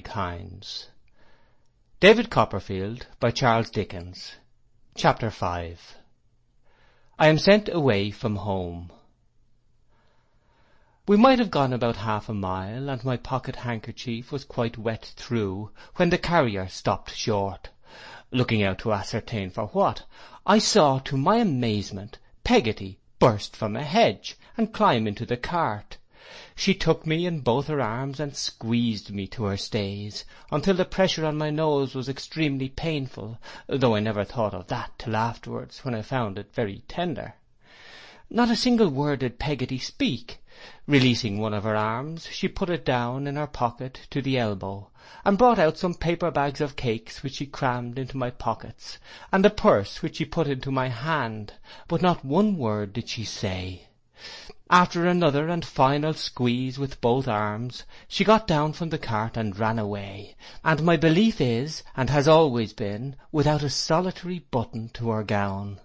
kinds. David Copperfield by Charles Dickens. Chapter 5. I am sent away from home. We might have gone about half a mile, and my pocket-handkerchief was quite wet through, when the carrier stopped short. Looking out to ascertain for what, I saw, to my amazement, Peggotty burst from a hedge and climb into the cart. She took me in both her arms and squeezed me to her stays, until the pressure on my nose was extremely painful, though I never thought of that till afterwards, when I found it very tender. Not a single word did Peggotty speak. Releasing one of her arms, she put it down in her pocket to the elbow, and brought out some paper bags of cakes, which she crammed into my pockets, and a purse which she put into my hand, but not one word did she say. After another and final squeeze with both arms, she got down from the cart and ran away, and my belief is, and has always been, without a solitary button to her gown.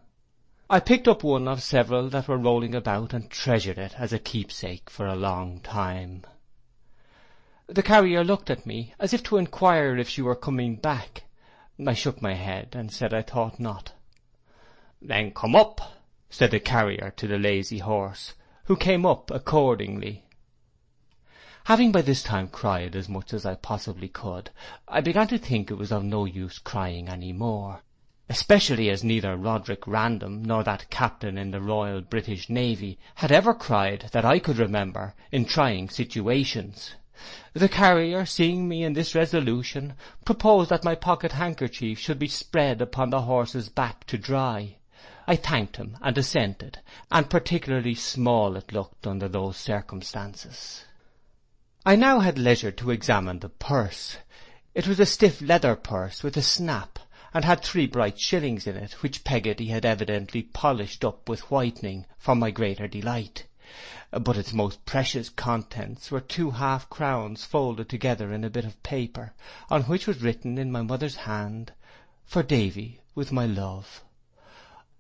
I picked up one of several that were rolling about, and treasured it as a keepsake for a long time. The carrier looked at me, as if to inquire if she were coming back. I shook my head, and said I thought not. "Then come up," said the carrier to the lazy horse, who came up accordingly. Having by this time cried as much as I possibly could, I began to think it was of no use crying any more, especially as neither Roderick Random nor that captain in the Royal British Navy had ever cried, that I could remember, in trying situations. The carrier, seeing me in this resolution, proposed that my pocket-handkerchief should be spread upon the horse's back to dry. I thanked him and assented, and particularly small it looked under those circumstances. I now had leisure to examine the purse. It was a stiff leather purse with a snap, and had 3 bright shillings in it, which Peggotty had evidently polished up with whitening for my greater delight. But its most precious contents were 2 half-crowns folded together in a bit of paper, on which was written in my mother's hand, "For Davy, with my love."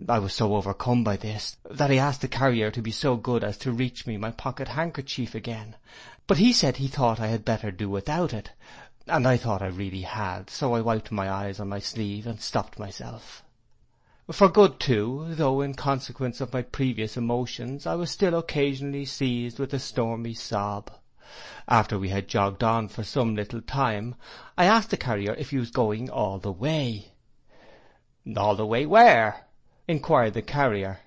I was so overcome by this, that I asked the carrier to be so good as to reach me my pocket-handkerchief again, but he said he thought I had better do without it, and I thought I really had, so I wiped my eyes on my sleeve and stopped myself. For good too, though in consequence of my previous emotions I was still occasionally seized with a stormy sob. After we had jogged on for some little time, I asked the carrier if he was going all the way. "All the way where?" inquired the carrier.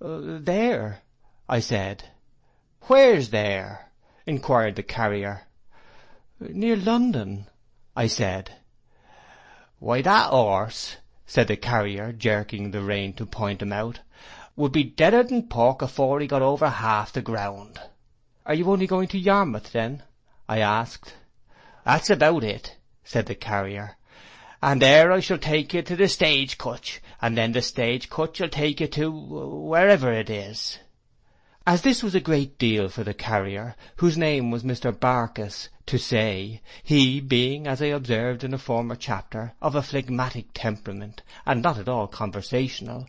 "There," I said. "Where's there?" inquired the carrier. "Near London," I said. "Why, that 'orse," said the carrier, jerking the rein to point him out, "would be deader than pork afore he got over half the ground." "Are you only going to Yarmouth, then?" I asked. "That's about it," said the carrier. "And there I shall take you to the stage-coach, and then the stage-coach shall take you to wherever it is." As this was a great deal for the carrier, whose name was Mr. Barkis, to say, he being, as I observed in a former chapter, of a phlegmatic temperament, and not at all conversational,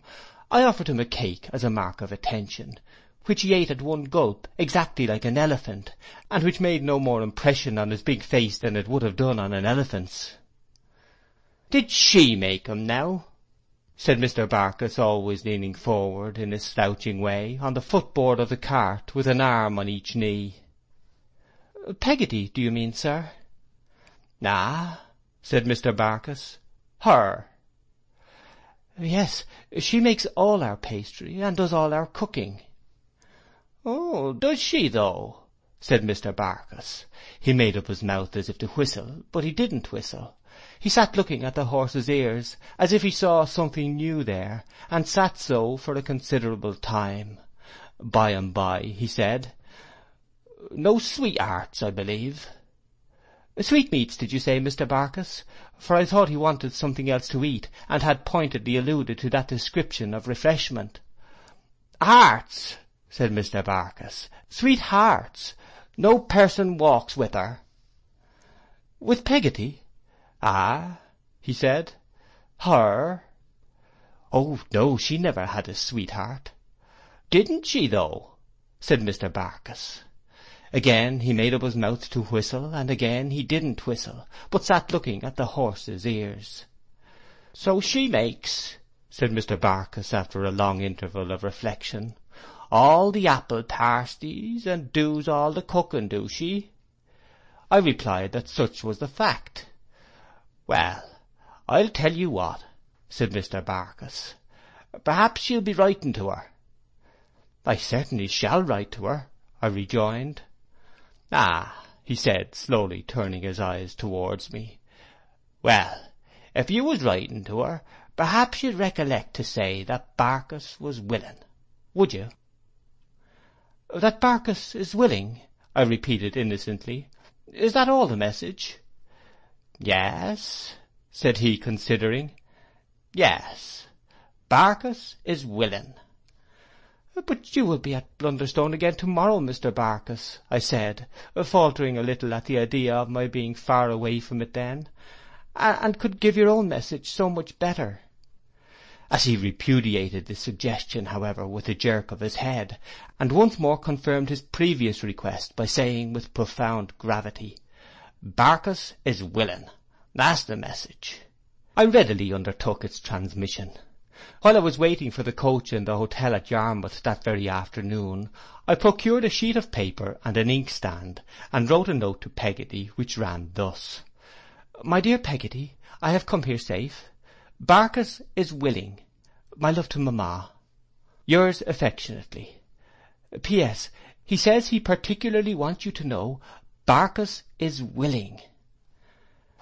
I offered him a cake as a mark of attention, which he ate at one gulp, exactly like an elephant, and which made no more impression on his big face than it would have done on an elephant's. "Did she make him now?" said Mr. Barkis, always leaning forward in his slouching way, on the footboard of the cart, with an arm on each knee. "Peggotty, do you mean, sir?" "Nah," said Mr. Barkis. "Her." "Yes, she makes all our pastry, and does all our cooking." "Oh, does she, though?" said Mr. Barkis. He made up his mouth as if to whistle, but he didn't whistle. He sat looking at the horse's ears, as if he saw something new there, and sat so for a considerable time. By and by he said, "No sweethearts, I believe." "Sweetmeats, did you say, Mr. Barkis?" For I thought he wanted something else to eat, and had pointedly alluded to that description of refreshment. "Hearts," said Mr. Barkis. "Sweethearts. No person walks with her." "With Peggotty?" "Ah," he said. "Her?" "Oh, no, she never had a sweetheart." "Didn't she, though?" said Mr. Barkis. Again he made up his mouth to whistle, and again he didn't whistle, but sat looking at the horse's ears. "So she makes," said Mr. Barkis, after a long interval of reflection, "all the apple parsties, and does all the cooking, do she?" I replied that such was the fact. "Well, I'll tell you what," said Mr. Barkis, "perhaps you'll be writing to her." "I certainly shall write to her," I rejoined. "Ah," he said, slowly turning his eyes towards me, "well, if you was writing to her, perhaps you'd recollect to say that Barkis was willing, would you?" "That Barkis is willing," I repeated innocently. "Is that all the message?" "Yes," said he, considering. "Yes, Barkis is willing." "But you will be at Blunderstone again to-morrow, Mr. Barkis," I said, faltering a little at the idea of my being far away from it then, "and could give your own message so much better." As he repudiated this suggestion, however, with a jerk of his head, and once more confirmed his previous request by saying with profound gravity, "Barkis is willing. That's the message." I readily undertook its transmission. While I was waiting for the coach in the hotel at Yarmouth that very afternoon, I procured a sheet of paper and an inkstand, and wrote a note to Peggotty, which ran thus: "My dear Peggotty, I have come here safe. Barkis is willing. My love to mamma. Yours affectionately. P.S. He says he particularly wants you to know Barkis is willing."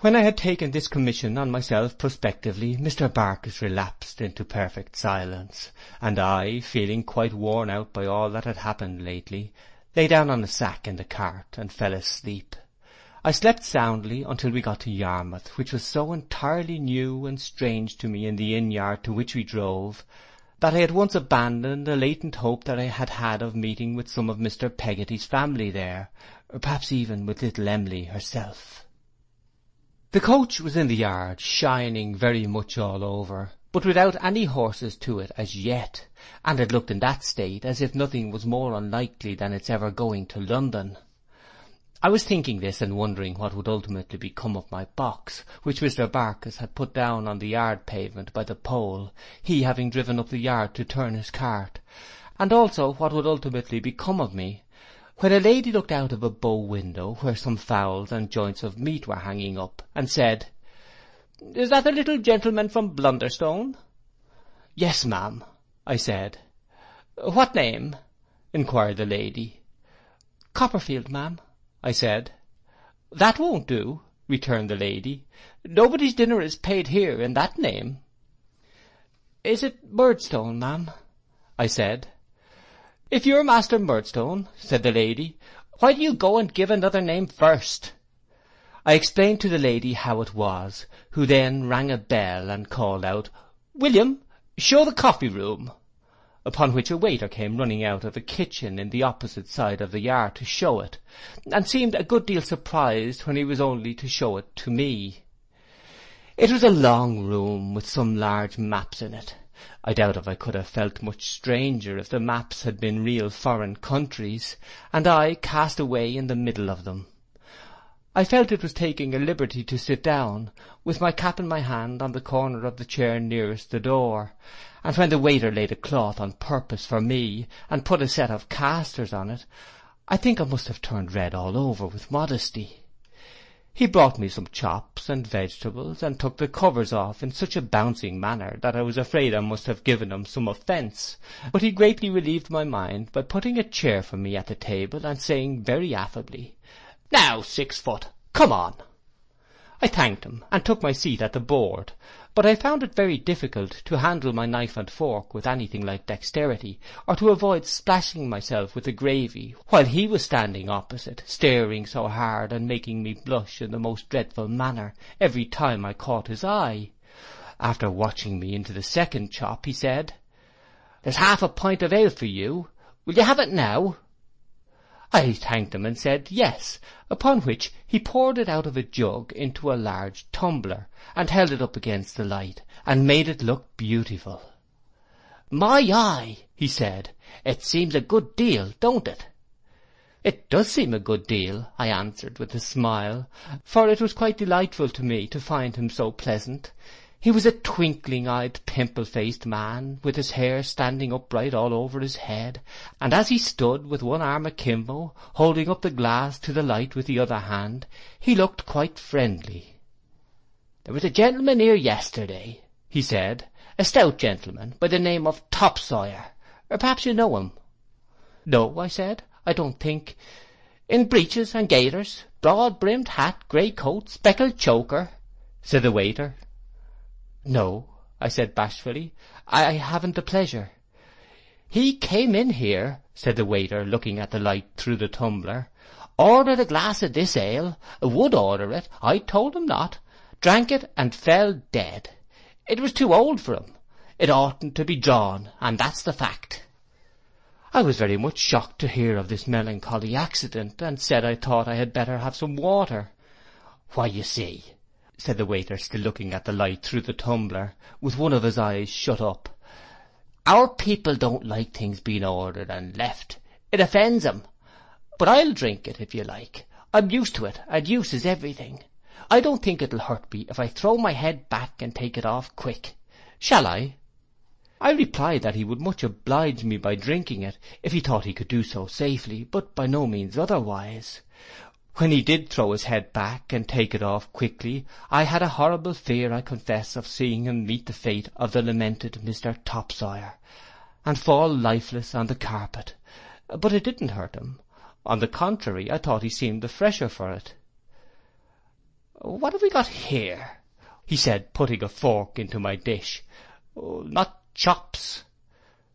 When I had taken this commission on myself prospectively, Mr. Barkis relapsed into perfect silence, and I, feeling quite worn out by all that had happened lately, lay down on a sack in the cart and fell asleep. I slept soundly until we got to Yarmouth, which was so entirely new and strange to me in the inn-yard to which we drove, that I at once abandoned a latent hope that I had had of meeting with some of Mr. Peggotty's family there, or perhaps even with little Emily herself. The coach was in the yard, shining very much all over, but without any horses to it as yet, and it looked in that state as if nothing was more unlikely than its ever going to London. I was thinking this and wondering what would ultimately become of my box, which Mr. Barkis had put down on the yard pavement by the pole, he having driven up the yard to turn his cart, and also what would ultimately become of me, when a lady looked out of a bow-window where some fowls and joints of meat were hanging up, and said, "Is that the little gentleman from Blunderstone?" "Yes, ma'am," I said. "What name?" inquired the lady. "Copperfield, ma'am," I said. "That won't do," returned the lady. "Nobody's dinner is paid here in that name." "Is it Murdstone, ma'am?" I said. "If you're Master Murdstone," said the lady, "why do you go and give another name first?" I explained to the lady how it was, who then rang a bell and called out, "William, show the coffee-room," upon which a waiter came running out of a kitchen in the opposite side of the yard to show it, and seemed a good deal surprised when he was only to show it to me. It was a long room with some large maps in it. I doubt if I could have felt much stranger if the maps had been real foreign countries, and I cast away in the middle of them. I felt it was taking a liberty to sit down, with my cap in my hand, on the corner of the chair nearest the door, and when the waiter laid a cloth on purpose for me, and put a set of casters on it, I think I must have turned red all over with modesty. He brought me some chops and vegetables, and took the covers off in such a bouncing manner that I was afraid I must have given him some offence, but he greatly relieved my mind by putting a chair for me at the table and saying very affably, "Now, 6 foot, come on." I thanked him and took my seat at the board, but I found it very difficult to handle my knife and fork with anything like dexterity, or to avoid splashing myself with the gravy, while he was standing opposite, staring so hard and making me blush in the most dreadful manner every time I caught his eye. After watching me into the second chop, he said, "There's half a pint of ale for you. Will you have it now?" I thanked him and said yes, upon which he poured it out of a jug into a large tumbler, and held it up against the light, and made it look beautiful. "My eye," he said, "it seems a good deal, don't it?" "'It does seem a good deal,' I answered with a smile, for it was quite delightful to me to find him so pleasant. He was a twinkling-eyed, pimple-faced man, with his hair standing upright all over his head, and as he stood with one arm akimbo, holding up the glass to the light with the other hand, he looked quite friendly. "'There was a gentleman here yesterday,' he said, "'a stout gentleman, by the name of Topsawyer. Perhaps you know him?' "'No,' I said. I don't think. "'In breeches and gaiters, broad-brimmed hat, grey coat, speckled choker,' said the waiter. "'No,' I said bashfully. "'I haven't the pleasure.' "'He came in here,' said the waiter, looking at the light through the tumbler. "'Ordered a glass of this ale. Would order it. I told him not. Drank it and fell dead. It was too old for him. It oughtn't to be drawn, and that's the fact.' I was very much shocked to hear of this melancholy accident, and said I thought I had better have some water. "'Why, you see,' said the waiter, still looking at the light through the tumbler, with one of his eyes shut up, "'our people don't like things being ordered and left. It offends 'em. But I'll drink it, if you like. I'm used to it, and use is everything. I don't think it'll hurt me if I throw my head back and take it off quick. Shall I?' I replied that he would much oblige me by drinking it, if he thought he could do so safely, but by no means otherwise. When he did throw his head back and take it off quickly, I had a horrible fear, I confess, of seeing him meet the fate of the lamented Mr. Topsawyer, and fall lifeless on the carpet. But it didn't hurt him. On the contrary, I thought he seemed the fresher for it. "'What have we got here?' he said, putting a fork into my dish. "'Not chops.'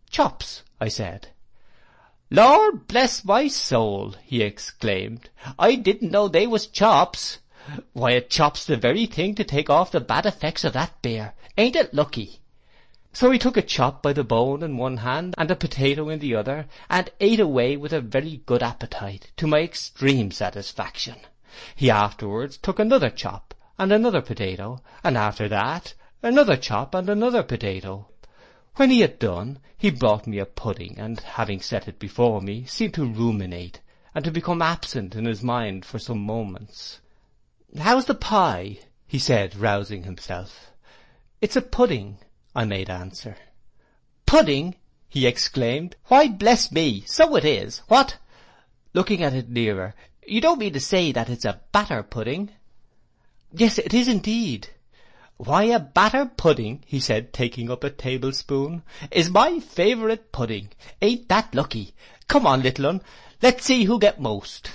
"'Chops,' I said. "'Lord bless my soul!' he exclaimed. "'I didn't know they was chops. Why, a chop's the very thing to take off the bad effects of that beer. Ain't it lucky?' So he took a chop by the bone in one hand, and a potato in the other, and ate away with a very good appetite, to my extreme satisfaction. He afterwards took another chop, and another potato, and after that, another chop and another potato. When he had done, he brought me a pudding, and, having set it before me, seemed to ruminate, and to become absent in his mind for some moments. "'How's the pie?' he said, rousing himself. "'It's a pudding,' I made answer. "'Pudding!' he exclaimed. "'Why, bless me, so it is. What?' Looking at it nearer, "'You don't mean to say that it's a batter pudding?' "'Yes, it is indeed.' "'Why, a batter pudding,' he said, taking up a tablespoon, "'is my favourite pudding. Ain't that lucky? Come on, little un, let's see who get most.'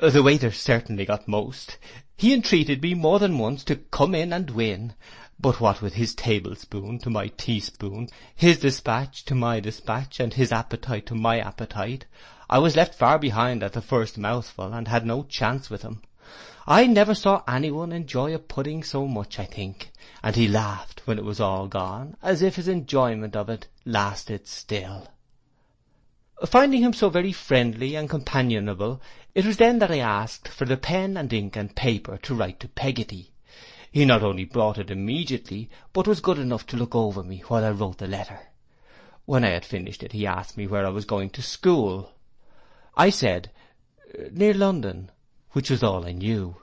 The waiter certainly got most. He entreated me more than once to come in and win, but what with his tablespoon to my teaspoon, his dispatch to my dispatch, and his appetite to my appetite, I was left far behind at the first mouthful, and had no chance with him. I never saw anyone enjoy a pudding so much, I think, and he laughed when it was all gone, as if his enjoyment of it lasted still. Finding him so very friendly and companionable, it was then that I asked for the pen and ink and paper to write to Peggotty. He not only brought it immediately, but was good enough to look over me while I wrote the letter. When I had finished it, he asked me where I was going to school. I said, "Near London," which was all I knew.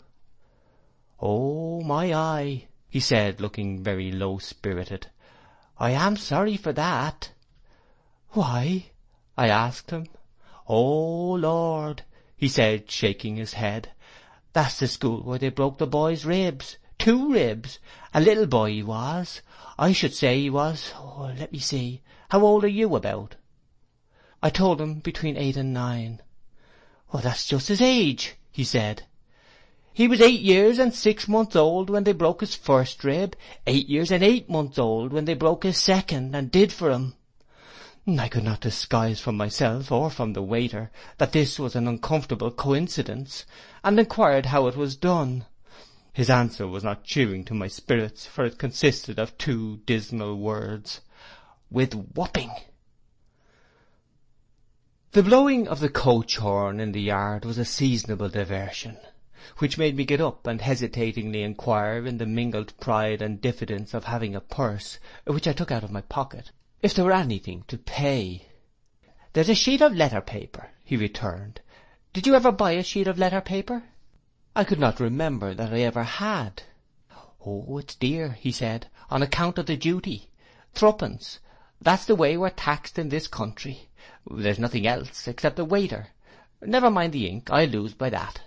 "'Oh, my eye!' he said, looking very low-spirited. "'I am sorry for that.' "'Why?' I asked him. "'Oh, Lord!' he said, shaking his head. "'That's the school where they broke the boy's ribs. 2 ribs. A little boy he was. I should say he was, let me see, how old are you about?' I told him between 8 and 9. "'Oh, that's just his age!' he said. "'He was 8 years and 6 months old when they broke his first rib, 8 years and 8 months old when they broke his second, and did for him.' I could not disguise from myself or from the waiter that this was an uncomfortable coincidence, and inquired how it was done. His answer was not cheering to my spirits, for it consisted of 2 dismal words, "With whopping." The blowing of the coach horn in the yard was a seasonable diversion, which made me get up and hesitatingly inquire, in the mingled pride and diffidence of having a purse, which I took out of my pocket, if there were anything to pay. "'There's a sheet of letter-paper,' he returned. Did you ever buy a sheet of letter paper? I could not remember that I ever had. Oh, it's dear, he said, on account of the duty. 3d. That's the way we're taxed in this country. There's nothing else except the waiter. Never mind the ink, I lose by that.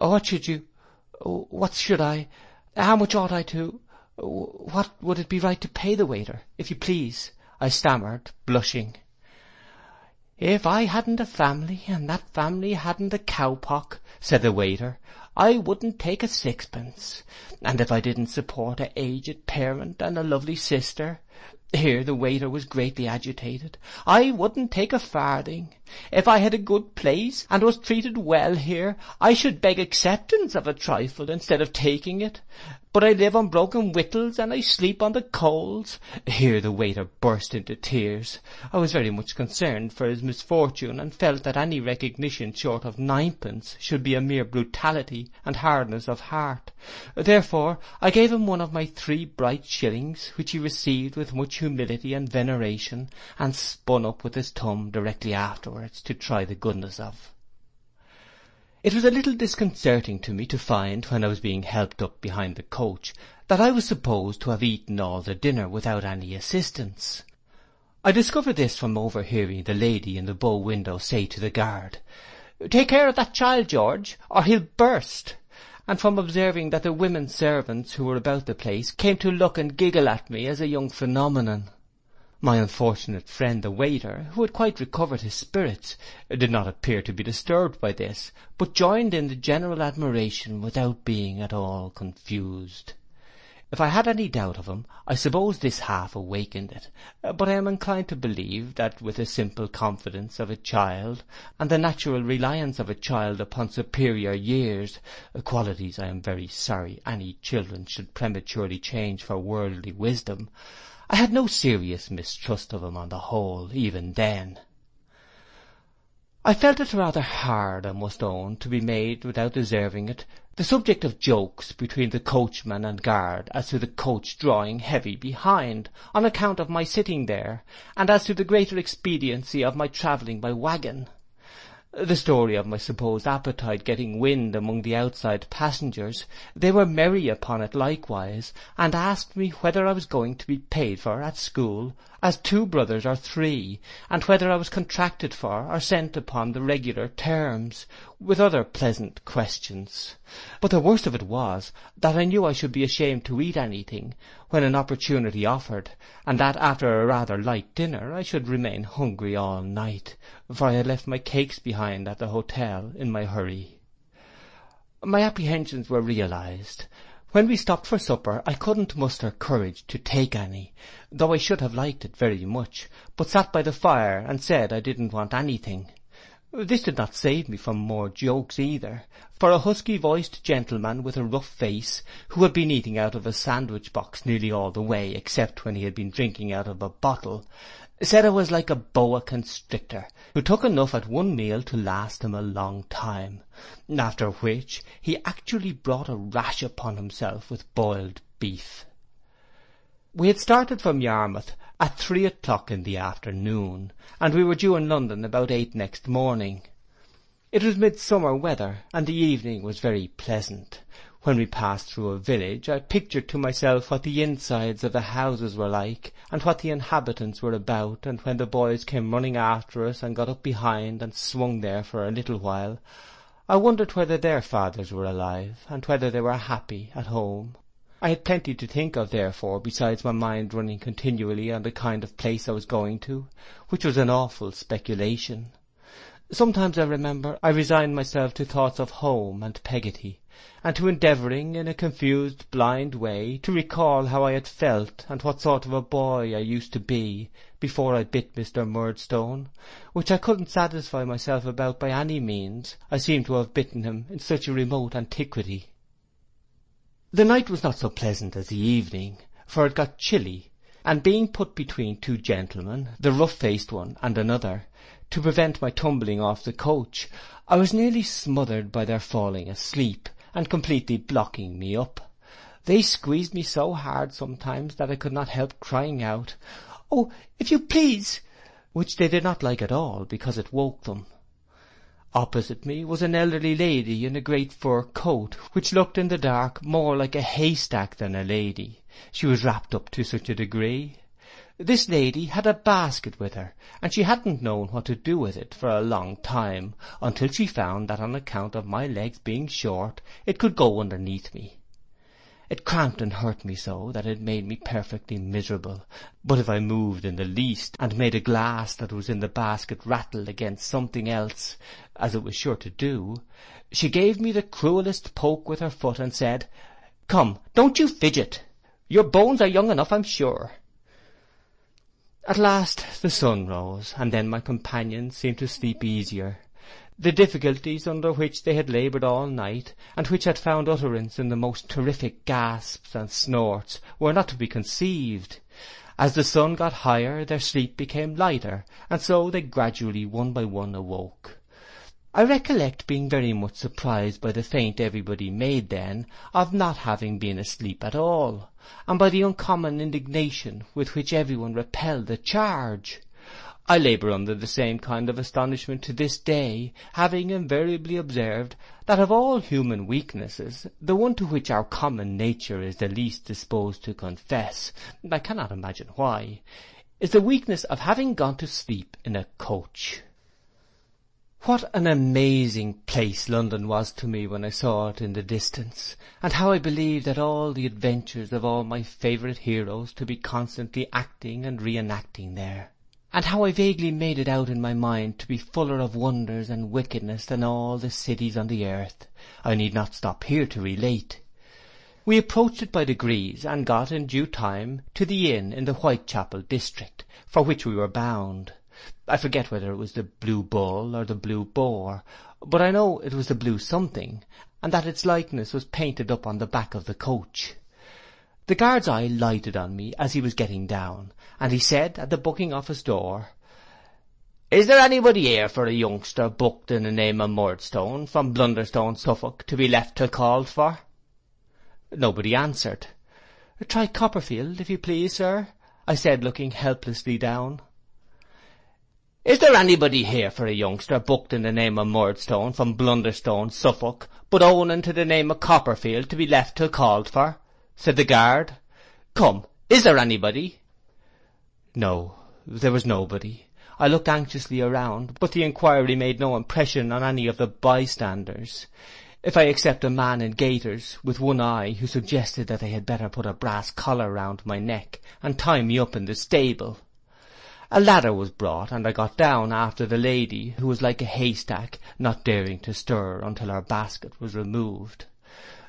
What should I? How much ought I to? What would it be right to pay the waiter, if you please? I stammered, blushing. If I hadn't a family, and that family hadn't a cowpock, said the waiter, I wouldn't take a 6d. And if I didn't support an aged parent and a lovely sister, here the waiter was greatly agitated, I wouldn't take a farthing. If I had a good place, and was treated well here, I should beg acceptance of a trifle instead of taking it. But I live on broken victuals, and I sleep on the coals. Here the waiter burst into tears. I was very much concerned for his misfortune, and felt that any recognition short of 9d should be a mere brutality and hardness of heart. Therefore I gave him one of my 3 bright shillings, which he received with much humility and veneration, and spun up with his thumb directly afterwards, to try the goodness of. It was a little disconcerting to me to find, when I was being helped up behind the coach, that I was supposed to have eaten all the dinner without any assistance. I discovered this from overhearing the lady in the bow window say to the guard, "Take care of that child, George, or he'll burst," and from observing that the women servants who were about the place came to look and giggle at me as a young phenomenon. My unfortunate friend the waiter, who had quite recovered his spirits, did not appear to be disturbed by this, but joined in the general admiration without being at all confused. If I had any doubt of him, I suppose this half awakened it, but I am inclined to believe that with the simple confidence of a child, and the natural reliance of a child upon superior years, qualities I am very sorry any children should prematurely change for worldly wisdom, I had no serious mistrust of him on the whole, even then. I felt it rather hard, I must own, to be made, without deserving it, the subject of jokes between the coachman and guard as to the coach drawing heavy behind, on account of my sitting there, and as to the greater expediency of my travelling by waggon. The story of my supposed appetite getting wind among the outside passengers, they were merry upon it likewise, and asked me whether I was going to be paid for at school, as 2 brothers or 3, and whether I was contracted for, or sent upon the regular terms, with other pleasant questions. But the worst of it was, that I knew I should be ashamed to eat anything, when an opportunity offered, and that after a rather light dinner I should remain hungry all night, for I had left my cakes behind at the hotel in my hurry. My apprehensions were realized. When we stopped for supper, I couldn't muster courage to take any, though I should have liked it very much, but sat by the fire and said I didn't want anything. This did not save me from more jokes either, for a husky-voiced gentleman with a rough face, who had been eating out of a sandwich-box nearly all the way except when he had been drinking out of a bottle, said I was like a boa constrictor, who took enough at one meal to last him a long time, after which he actually brought a rash upon himself with boiled beef. We had started from Yarmouth at 3 o'clock in the afternoon, and we were due in London about 8 next morning. It was midsummer weather, and the evening was very pleasant. When we passed through a village, I pictured to myself what the insides of the houses were like, and what the inhabitants were about, and when the boys came running after us and got up behind and swung there for a little while, I wondered whether their fathers were alive, and whether they were happy at home. I had plenty to think of, therefore, besides my mind running continually on the kind of place I was going to, which was an awful speculation. Sometimes, I remember, I resigned myself to thoughts of home and Peggotty, and to endeavouring, in a confused, blind way, to recall how I had felt, and what sort of a boy I used to be, before I bit Mr. Murdstone, which I couldn't satisfy myself about by any means, I seemed to have bitten him in such a remote antiquity. The night was not so pleasant as the evening, for it got chilly, and being put between 2 gentlemen, the rough-faced one and another, to prevent my tumbling off the coach, I was nearly smothered by their falling asleep, and completely blocking me up. They squeezed me so hard sometimes that I could not help crying out, "Oh, if you please!" which they did not like at all, because it woke them. Opposite me was an elderly lady in a great fur coat, which looked in the dark more like a haystack than a lady. She was wrapped up to such a degree. This lady had a basket with her, and she hadn't known what to do with it for a long time, until she found that on account of my legs being short it could go underneath me. It cramped and hurt me so that it made me perfectly miserable, but if I moved in the least and made a glass that was in the basket rattle against something else, as it was sure to do, she gave me the cruellest poke with her foot and said, "Come, don't you fidget. Your bones are young enough, I'm sure." At last the sun rose, and then my companions seemed to sleep easier. The difficulties under which they had laboured all night, and which had found utterance in the most terrific gasps and snorts, were not to be conceived. As the sun got higher, their sleep became lighter, and so they gradually one by one awoke. I recollect being very much surprised by the feint everybody made then of not having been asleep at all, and by the uncommon indignation with which everyone repelled the charge. I labour under the same kind of astonishment to this day, having invariably observed that of all human weaknesses, the one to which our common nature is the least disposed to confess, I cannot imagine why, is the weakness of having gone to sleep in a coach. What an amazing place London was to me when I saw it in the distance, and how I believed that all the adventures of all my favourite heroes to be constantly acting and re-enacting there, and how I vaguely made it out in my mind to be fuller of wonders and wickedness than all the cities on the earth. I need not stop here to relate. We approached it by degrees, and got in due time to the inn in the Whitechapel district, for which we were bound. I forget whether it was the Blue Bull or the Blue Boar, but I know it was the blue something, and that its likeness was painted up on the back of the coach. The guard's eye lighted on me as he was getting down, and he said at the booking office door, "Is there anybody here for a youngster booked in the name of Murdstone, from Blunderstone, Suffolk, to be left till called for?" Nobody answered. "Try Copperfield, if you please, sir," I said, looking helplessly down. "Is there anybody here for a youngster booked in the name of Murdstone, from Blunderstone, Suffolk, but owing to the name of Copperfield, to be left till called for?" said the guard. "Come, is there anybody?" No, there was nobody. I looked anxiously around, but the inquiry made no impression on any of the bystanders, if I except a man in gaiters, with one eye, who suggested that they had better put a brass collar round my neck and tie me up in the stable. A ladder was brought, and I got down after the lady, who was like a haystack, not daring to stir until her basket was removed.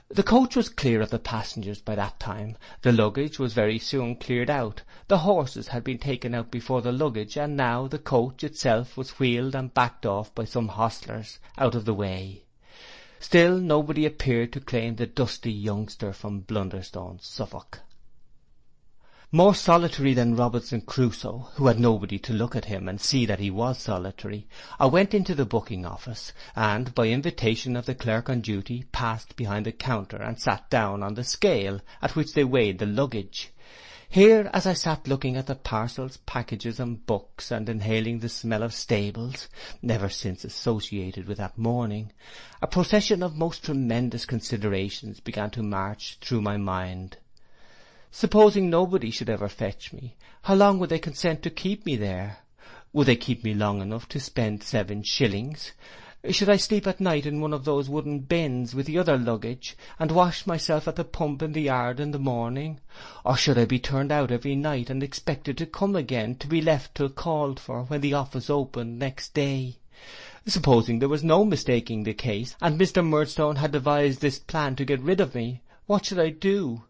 The coach was clear of the passengers by that time. The luggage was very soon cleared out. The horses had been taken out before the luggage, and now the coach itself was wheeled and backed off by some hostlers out of the way. Still nobody appeared to claim the dusty youngster from Blunderstone, Suffolk. More solitary than Robinson Crusoe, who had nobody to look at him and see that he was solitary, I went into the booking office, and, by invitation of the clerk on duty, passed behind the counter and sat down on the scale at which they weighed the luggage. Here, as I sat looking at the parcels, packages, and books, and inhaling the smell of stables, never since associated with that morning, a procession of most tremendous considerations began to march through my mind. Supposing nobody should ever fetch me, how long would they consent to keep me there? Would they keep me long enough to spend 7 shillings? Should I sleep at night in one of those wooden bins with the other luggage, and wash myself at the pump in the yard in the morning? Or should I be turned out every night and expected to come again, to be left till called for when the office opened next day? Supposing there was no mistaking the case, and Mr. Murdstone had devised this plan to get rid of me, what should I do?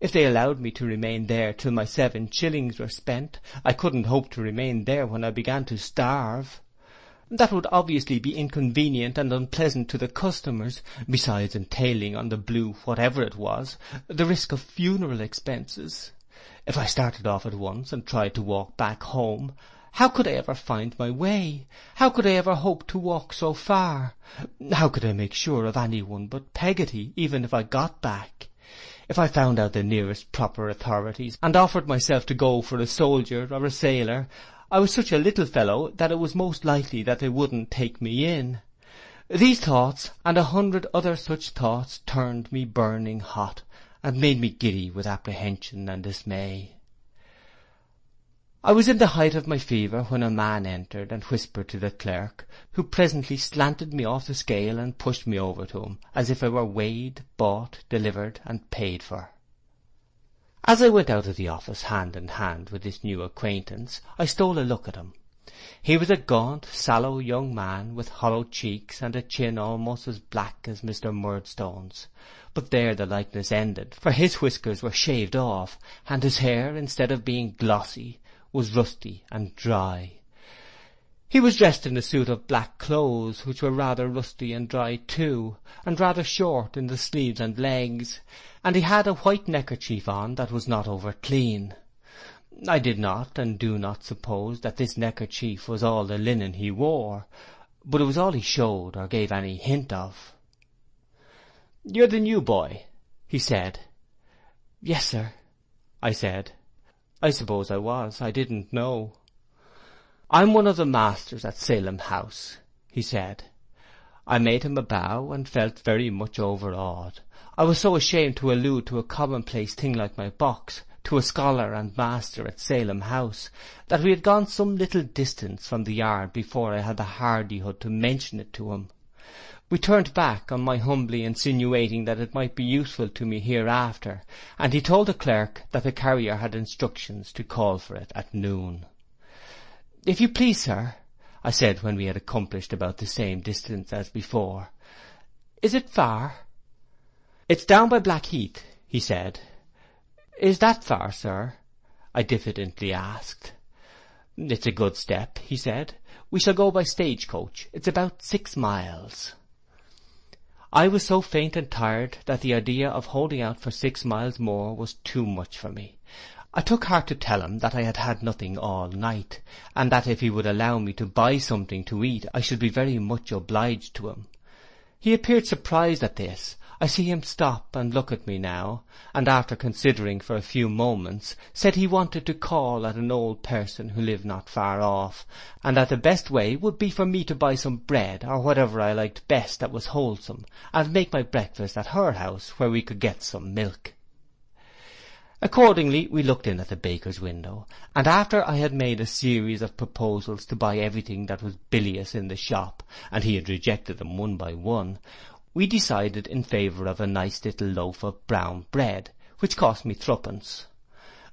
If they allowed me to remain there till my 7 shillings were spent, I couldn't hope to remain there when I began to starve. That would obviously be inconvenient and unpleasant to the customers, besides entailing on the blue whatever it was, the risk of funeral expenses. If I started off at once and tried to walk back home, how could I ever find my way? How could I ever hope to walk so far? How could I make sure of any one but Peggotty, even if I got back? If I found out the nearest proper authorities, and offered myself to go for a soldier or a sailor, I was such a little fellow that it was most likely that they wouldn't take me in. These thoughts, and 100 other such thoughts, turned me burning hot, and made me giddy with apprehension and dismay. I was in the height of my fever when a man entered and whispered to the clerk, who presently slanted me off the scale and pushed me over to him, as if I were weighed, bought, delivered, and paid for. As I went out of the office hand in hand with this new acquaintance, I stole a look at him. He was a gaunt, sallow young man, with hollow cheeks and a chin almost as black as Mr. Murdstone's. But there the likeness ended, for his whiskers were shaved off, and his hair, instead of being glossy, was rusty and dry. He was dressed in a suit of black clothes, which were rather rusty and dry too, and rather short in the sleeves and legs, and he had a white neckerchief on that was not over clean. I did not and do not suppose that this neckerchief was all the linen he wore, but it was all he showed or gave any hint of. "You're the new boy," he said. "Yes, sir," I said. I suppose I was. I didn't know. "I'm one of the masters at Salem House," he said. I made him a bow, and felt very much overawed. I was so ashamed to allude to a commonplace thing like my box, to a scholar and master at Salem House, that we had gone some little distance from the yard before I had the hardihood to mention it to him. We turned back on my humbly insinuating that it might be useful to me hereafter, and he told the clerk that the carrier had instructions to call for it at noon. "If you please, sir," I said, when we had accomplished about the same distance as before, "is it far?" "It's down by Blackheath," he said. "Is that far, sir?" I diffidently asked. "It's a good step," he said. "We shall go by stagecoach. It's about 6 miles." I was so faint and tired that the idea of holding out for 6 miles more was too much for me. I took heart to tell him that I had had nothing all night, and that if he would allow me to buy something to eat I should be very much obliged to him. He appeared surprised at this. I see him stop and look at me now, and after considering for a few moments, said he wanted to call at an old person who lived not far off, and that the best way would be for me to buy some bread or whatever I liked best that was wholesome, and make my breakfast at her house, where we could get some milk. Accordingly we looked in at the baker's window, and after I had made a series of proposals to buy everything that was bilious in the shop, and he had rejected them one by one, we decided in favour of a nice little loaf of brown bread, which cost me 3d.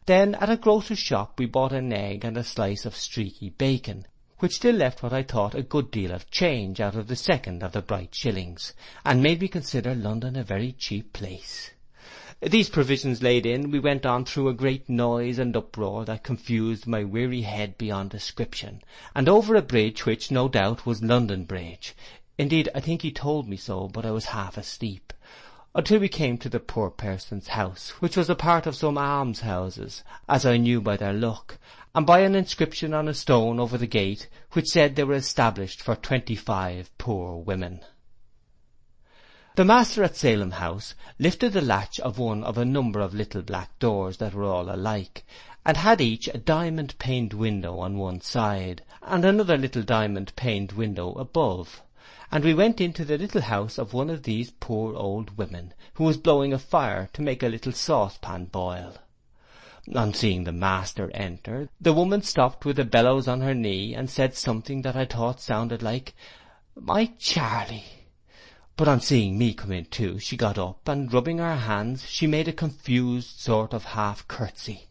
Then at a grocer's shop we bought an egg and a slice of streaky bacon, which still left what I thought a good deal of change out of the second of the bright shillings, and made me consider London a very cheap place. These provisions laid in, we went on through a great noise and uproar that confused my weary head beyond description, and over a bridge which, no doubt, was London Bridge. Indeed, I think he told me so, but I was half asleep, until we came to the poor person's house, which was a part of some almshouses, as I knew by their look, and by an inscription on a stone over the gate, which said they were established for 25 poor women. The master at Salem House lifted the latch of one of a number of little black doors that were all alike, and had each a diamond-paned window on one side, and another little diamond-paned window above, and we went into the little house of one of these poor old women, who was blowing a fire to make a little saucepan boil. On seeing the master enter, the woman stopped with the bellows on her knee, and said something that I thought sounded like, "My Charlie!" But on seeing me come in too, she got up, and rubbing her hands, she made a confused sort of half-curtsy.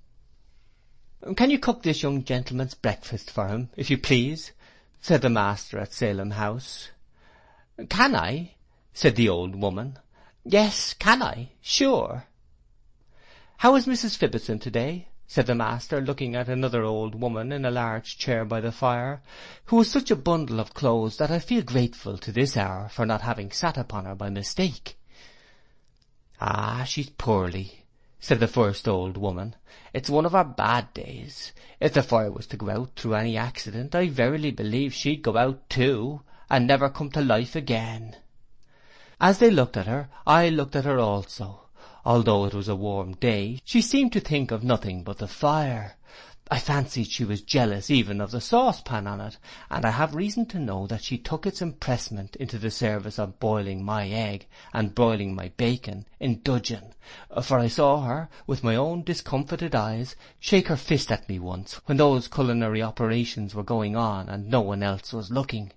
"Can you cook this young gentleman's breakfast for him, if you please?" said the master at Salem House. "Can I?" said the old woman. "Yes, can I? Sure." "How is Mrs. Fibbitson to-day?" said the master, looking at another old woman in a large chair by the fire, who was such a bundle of clothes that I feel grateful to this hour for not having sat upon her by mistake. "Ah, she's poorly," said the first old woman. "It's one of our bad days. If the fire was to go out through any accident, I verily believe she'd go out too, and never come to life again." As they looked at her, I looked at her also. Although it was a warm day, she seemed to think of nothing but the fire. I fancied she was jealous even of the saucepan on it, and I have reason to know that she took its impressment into the service of boiling my egg and broiling my bacon in dudgeon, for I saw her, with my own discomfited eyes, shake her fist at me once when those culinary operations were going on and no one else was looking.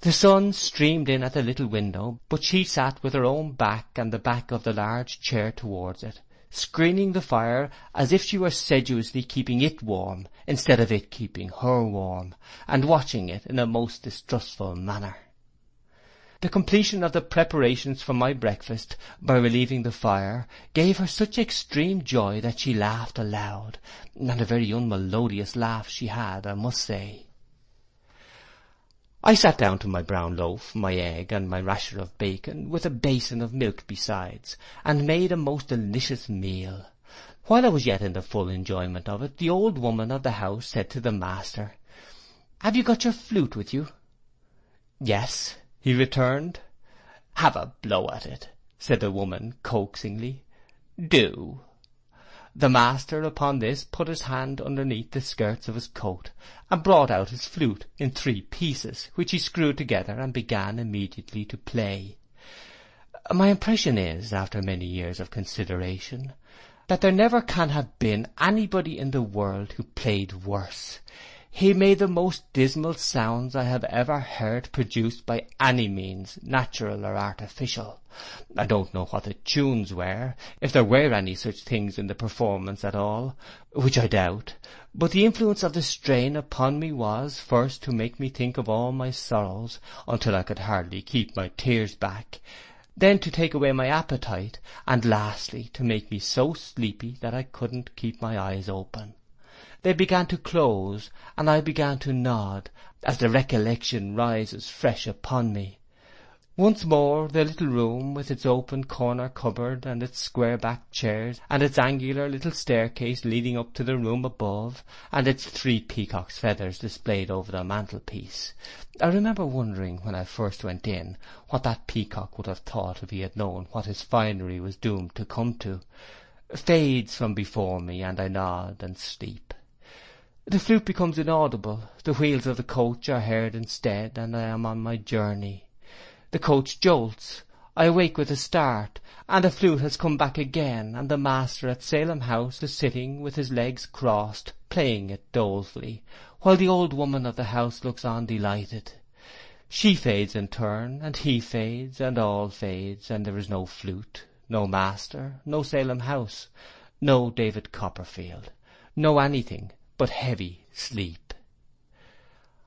The sun streamed in at the little window, but she sat with her own back and the back of the large chair towards it, screening the fire as if she were sedulously keeping it warm instead of it keeping her warm, and watching it in a most distrustful manner. The completion of the preparations for my breakfast by relieving the fire gave her such extreme joy that she laughed aloud, and a very unmelodious laugh she had, I must say. I sat down to my brown loaf, my egg, and my rasher of bacon, with a basin of milk besides, and made a most delicious meal. While I was yet in the full enjoyment of it, the old woman of the house said to the master, "Have you got your flute with you?" "Yes," he returned. "Have a blow at it," said the woman coaxingly. "Do." The master, upon this, put his hand underneath the skirts of his coat, and brought out his flute in 3 pieces, which he screwed together and began immediately to play. My impression is, after many years of consideration, that there never can have been anybody in the world who played worse. He made the most dismal sounds I have ever heard produced by any means, natural or artificial. I don't know what the tunes were, if there were any such things in the performance at all, which I doubt, but the influence of the strain upon me was, first, to make me think of all my sorrows, until I could hardly keep my tears back, then to take away my appetite, and lastly, to make me so sleepy that I couldn't keep my eyes open. They began to close, and I began to nod, as the recollection rises fresh upon me. Once more the little room, with its open corner cupboard, and its square-backed chairs, and its angular little staircase leading up to the room above, and its 3 peacock's feathers displayed over the mantelpiece. I remember wondering, when I first went in, what that peacock would have thought if he had known what his finery was doomed to come to. Fades from before me, and I nod and sleep. The flute becomes inaudible, the wheels of the coach are heard instead, and I am on my journey. The coach jolts, I awake with a start, and the flute has come back again, and the master at Salem House is sitting with his legs crossed, playing it dolefully, while the old woman of the house looks on delighted. She fades in turn, and he fades, and all fades, and there is no flute, no master, no Salem House, no David Copperfield, no anything but heavy sleep.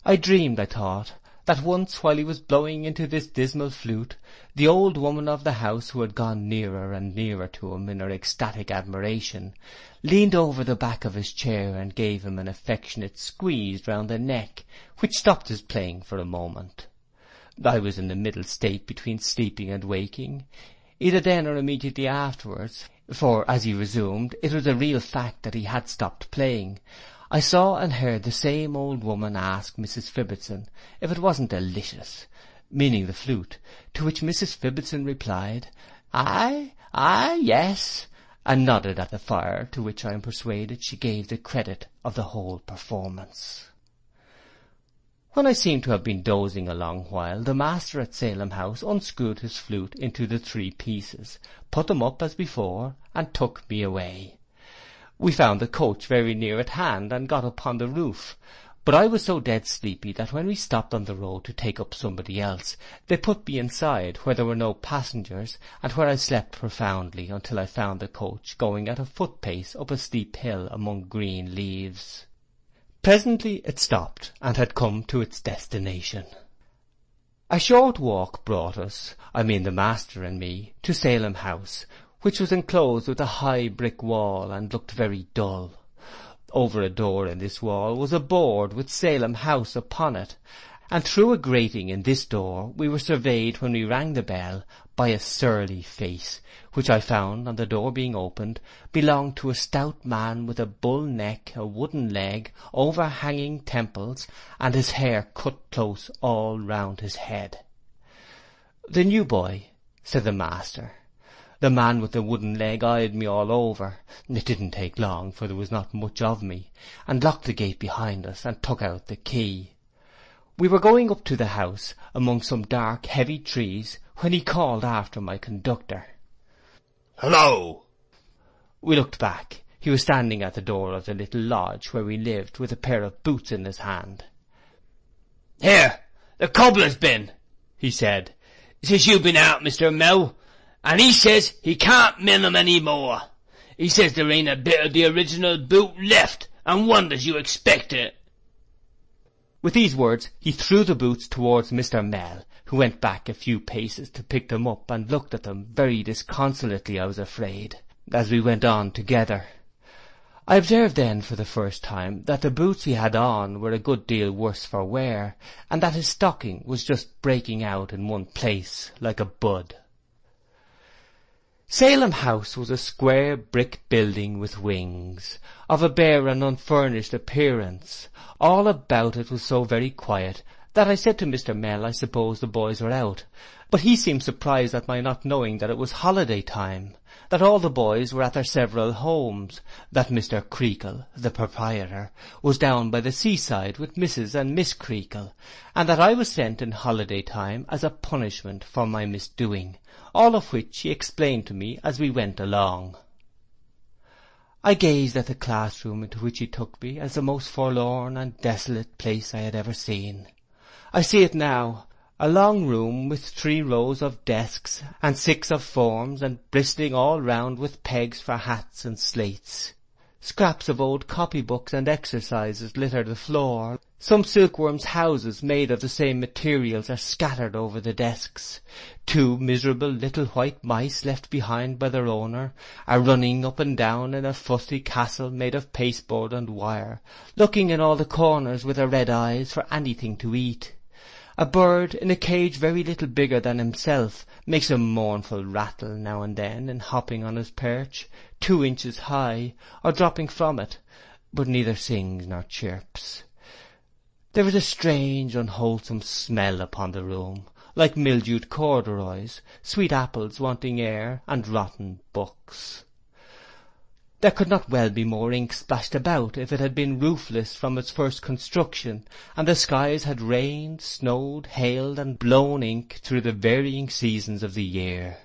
I dreamed, I thought, that once, while he was blowing into this dismal flute, the old woman of the house, who had gone nearer and nearer to him in her ecstatic admiration, leaned over the back of his chair and gave him an affectionate squeeze round the neck, which stopped his playing for a moment. I was in the middle state between sleeping and waking, either then or immediately afterwards, for, as he resumed, it was a real fact that he had stopped playing. I saw and heard the same old woman ask Mrs. Fibbitson if it wasn't delicious, meaning the flute, to which Mrs. Fibbitson replied, "Aye, aye, yes," and nodded at the fire, to which I am persuaded she gave the credit of the whole performance. When I seemed to have been dozing a long while, the master at Salem House unscrewed his flute into the 3 pieces, put them up as before, and took me away. We found the coach very near at hand, and got upon the roof, but I was so dead sleepy that when we stopped on the road to take up somebody else, they put me inside, where there were no passengers, and where I slept profoundly until I found the coach going at a foot-pace up a steep hill among green leaves. Presently it stopped, and had come to its destination. A short walk brought us, I mean the master and me, to Salem House, which was enclosed with a high brick wall, and looked very dull. Over a door in this wall was a board with Salem House upon it, and through a grating in this door we were surveyed, when we rang the bell, by a surly face, which I found, on the door being opened, belonged to a stout man with a bull neck, a wooden leg, overhanging temples, and his hair cut close all round his head. "The new boy," said the master. The man with the wooden leg eyed me all over. It didn't take long, for there was not much of me, and locked the gate behind us, and took out the key. We were going up to the house, among some dark, heavy trees, when he called after my conductor. "Hello!" We looked back. He was standing at the door of the little lodge where we lived, with a pair of boots in his hand. "Here, the cobbler's been," he said, "since you've been out, Mr. Mell, and he says he can't mill 'em any more. He says there ain't a bit of the original boot left, and wonders you expect it." With these words he threw the boots towards Mr. Mell, who went back a few paces to pick them up, and looked at them very disconsolately, I was afraid, as we went on together. I observed then for the first time that the boots he had on were a good deal worse for wear, and that his stocking was just breaking out in one place like a bud. Salem House was a square brick building with wings, of a bare and unfurnished appearance. All about it was so very quiet that I said to Mr. Mell I supposed the boys were out, but he seemed surprised at my not knowing that it was holiday time, that all the boys were at their several homes, that Mr. Creakle, the proprietor, was down by the seaside with Mrs. and Miss Creakle, and that I was sent in holiday time as a punishment for my misdoing, all of which he explained to me as we went along. I gazed at the classroom into which he took me as the most forlorn and desolate place I had ever seen. I see it now, a long room with 3 rows of desks and 6 of forms, and bristling all round with pegs for hats and slates. Scraps of old copy-books and exercises litter the floor. Some silkworms' houses made of the same materials are scattered over the desks. 2 miserable little white mice left behind by their owner are running up and down in a fussy castle made of pasteboard and wire, looking in all the corners with their red eyes for anything to eat. A bird, in a cage very little bigger than himself, makes a mournful rattle now and then in hopping on his perch, 2 inches high, or dropping from it, but neither sings nor chirps. There is a strange, unwholesome smell upon the room, like mildewed corduroys, sweet apples wanting air, and rotten books. There could not well be more ink splashed about if it had been roofless from its first construction, and the skies had rained, snowed, hailed, and blown ink through the varying seasons of the year.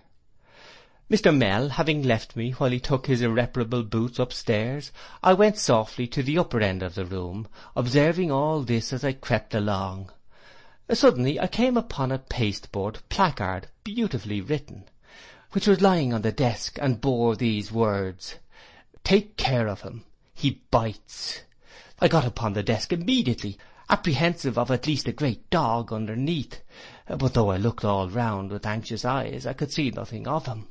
Mr. Mell having left me while he took his irreparable boots upstairs, I went softly to the upper end of the room, observing all this as I crept along. Suddenly I came upon a pasteboard placard, beautifully written, which was lying on the desk, and bore these words: "Take care of him. He bites." I got upon the desk immediately, apprehensive of at least a great dog underneath, but though I looked all round with anxious eyes, I could see nothing of him.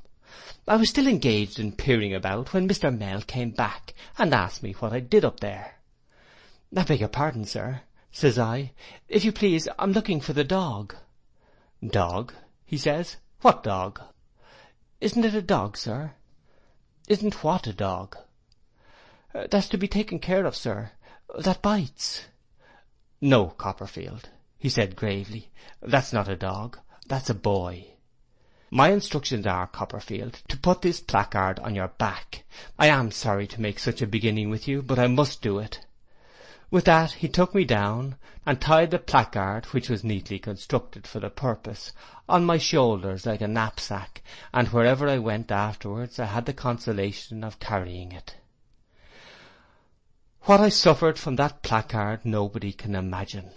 I was still engaged in peering about when Mr. Mell came back and asked me what I did up there. "I beg your pardon, sir," says I. "If you please, I'm looking for the dog." "Dog?" he says. "What dog?" "Isn't it a dog, sir?" "Isn't what a dog?" "That's to be taken care of, sir. That bites." "No, Copperfield," he said gravely. "That's not a dog. That's a boy. My instructions are, Copperfield, to put this placard on your back. I am sorry to make such a beginning with you, but I must do it." With that he took me down, and tied the placard, which was neatly constructed for the purpose, on my shoulders like a knapsack, and wherever I went afterwards I had the consolation of carrying it. What I suffered from that placard nobody can imagine.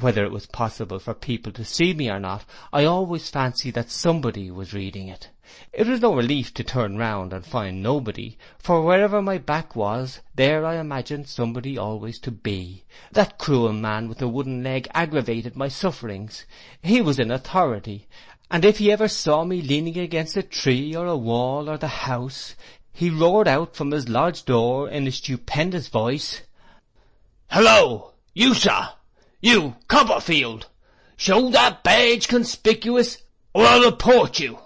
Whether it was possible for people to see me or not, I always fancied that somebody was reading it. It was no relief to turn round and find nobody, for wherever my back was, there I imagined somebody always to be. That cruel man with the wooden leg aggravated my sufferings. He was in authority, and if he ever saw me leaning against a tree or a wall or the house, he roared out from his lodge door in a stupendous voice, "Hello, you, sir! You, Copperfield! Show that badge conspicuous, or I'll report you!"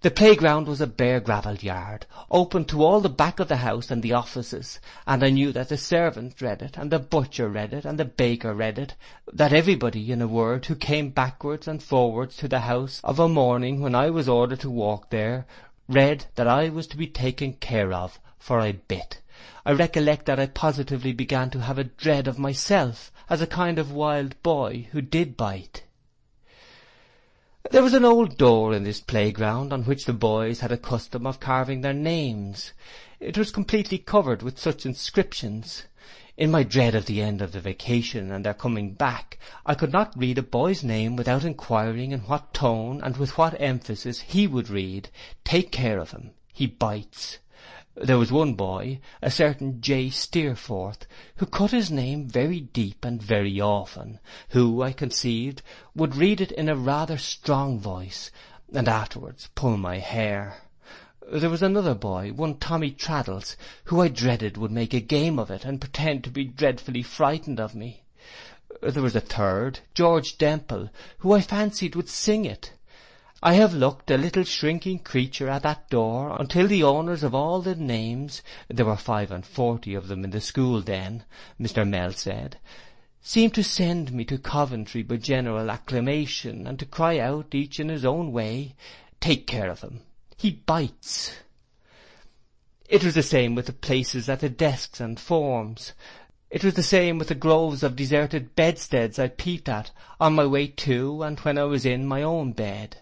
The playground was a bare gravelled yard, open to all the back of the house and the offices, and I knew that the servants read it, and the butcher read it, and the baker read it, that everybody, in a word, who came backwards and forwards to the house of a morning when I was ordered to walk there, read that I was to be taken care of, for I bit. I recollect that I positively began to have a dread of myself, as a kind of wild boy who did bite. There was an old door in this playground on which the boys had a custom of carving their names. It was completely covered with such inscriptions. In my dread of the end of the vacation and their coming back, I could not read a boy's name without inquiring in what tone and with what emphasis he would read, "Take care of him, he bites." There was one boy, a certain J. Steerforth, who cut his name very deep and very often, who, I conceived, would read it in a rather strong voice, and afterwards pull my hair. There was another boy, one Tommy Traddles, who I dreaded would make a game of it, and pretend to be dreadfully frightened of me. There was a third, George Demple, who I fancied would sing it. I have looked a little shrinking creature at that door until the owners of all the names, there were 45 of them in the school then, Mr. Mell said, seemed to send me to Coventry by general acclamation, and to cry out, each in his own way, "Take care of him, he bites." It was the same with the places at the desks and forms. It was the same with the groves of deserted bedsteads I peeped at, on my way to and when I was in my own bed.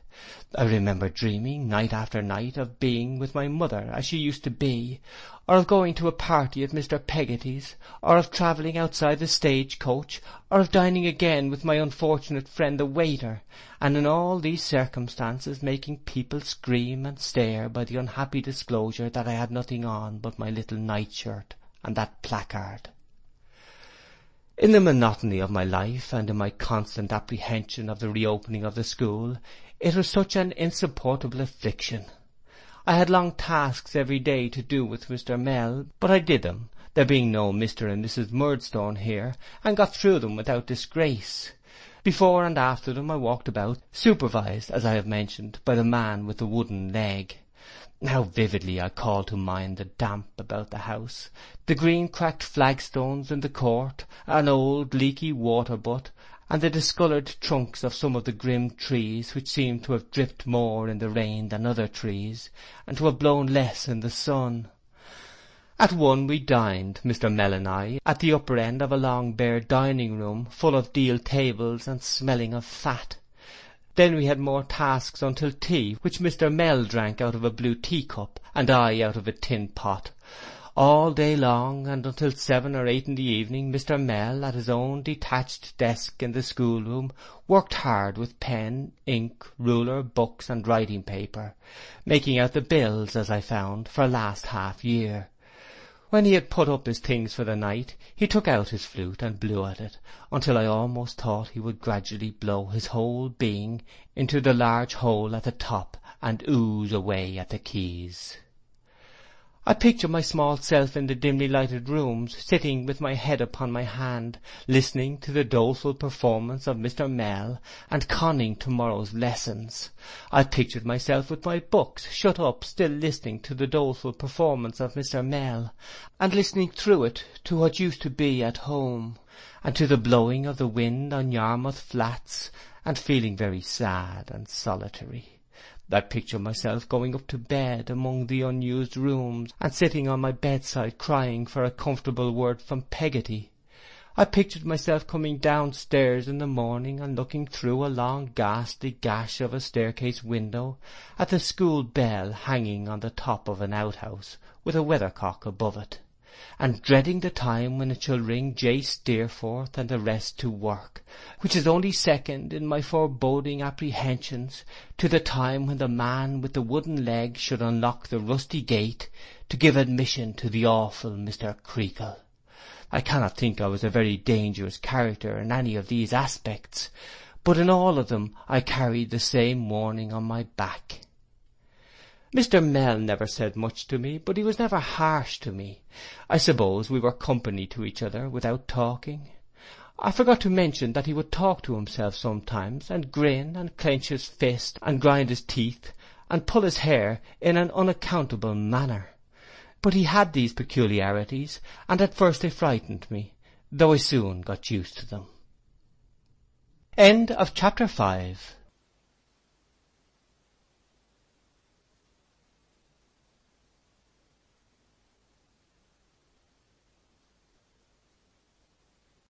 I remember dreaming night after night of being with my mother as she used to be, or of going to a party at Mr. Peggotty's, or of travelling outside the stage-coach, or of dining again with my unfortunate friend the waiter, and in all these circumstances making people scream and stare by the unhappy disclosure that I had nothing on but my little nightshirt and that placard. In the monotony of my life, and in my constant apprehension of the reopening of the school, it was such an insupportable affliction. I had long tasks every day to do with Mr. Mell, but I did them, there being no Mr. and Mrs. Murdstone here, and got through them without disgrace. Before and after them I walked about, supervised, as I have mentioned, by the man with the wooden leg. How vividly I call to mind the damp about the house, the green cracked flagstones in the court, an old leaky water-butt, and the discoloured trunks of some of the grim trees, which seemed to have dripped more in the rain than other trees, and to have blown less in the sun. At one we dined, Mr. Mell and I, at the upper end of a long bare dining-room, full of deal tables and smelling of fat. Then we had more tasks until tea, which Mr. Mell drank out of a blue teacup, and I out of a tin pot. All day long, and until 7 or 8 in the evening, Mr. Mell, at his own detached desk in the schoolroom, worked hard with pen, ink, ruler, books, and writing-paper, making out the bills, as I found, for last half-year. When he had put up his things for the night, he took out his flute and blew at it, until I almost thought he would gradually blow his whole being into the large hole at the top, and ooze away at the keys. I picture my small self in the dimly lighted rooms, sitting with my head upon my hand, listening to the doleful performance of Mr. Mell, and conning tomorrow's lessons. I pictured myself with my books, shut up, still listening to the doleful performance of Mr. Mell, and listening through it to what used to be at home, and to the blowing of the wind on Yarmouth flats, and feeling very sad and solitary. I picture myself going up to bed among the unused rooms, and sitting on my bedside crying for a comfortable word from Peggotty. I pictured myself coming downstairs in the morning, and looking through a long ghastly gash of a staircase window at the school bell hanging on the top of an outhouse, with a weathercock above it, and dreading the time when it shall ring J. Steerforth and the rest to work, which is only second in my foreboding apprehensions to the time when the man with the wooden leg should unlock the rusty gate to give admission to the awful Mr. Creakle. I cannot think I was a very dangerous character in any of these aspects, but in all of them I carried the same warning on my back. Mr. Mell never said much to me, but he was never harsh to me. I suppose we were company to each other without talking. I forgot to mention that he would talk to himself sometimes, and grin, and clench his fist, and grind his teeth, and pull his hair in an unaccountable manner. But he had these peculiarities, and at first they frightened me, though I soon got used to them. End of Chapter 5.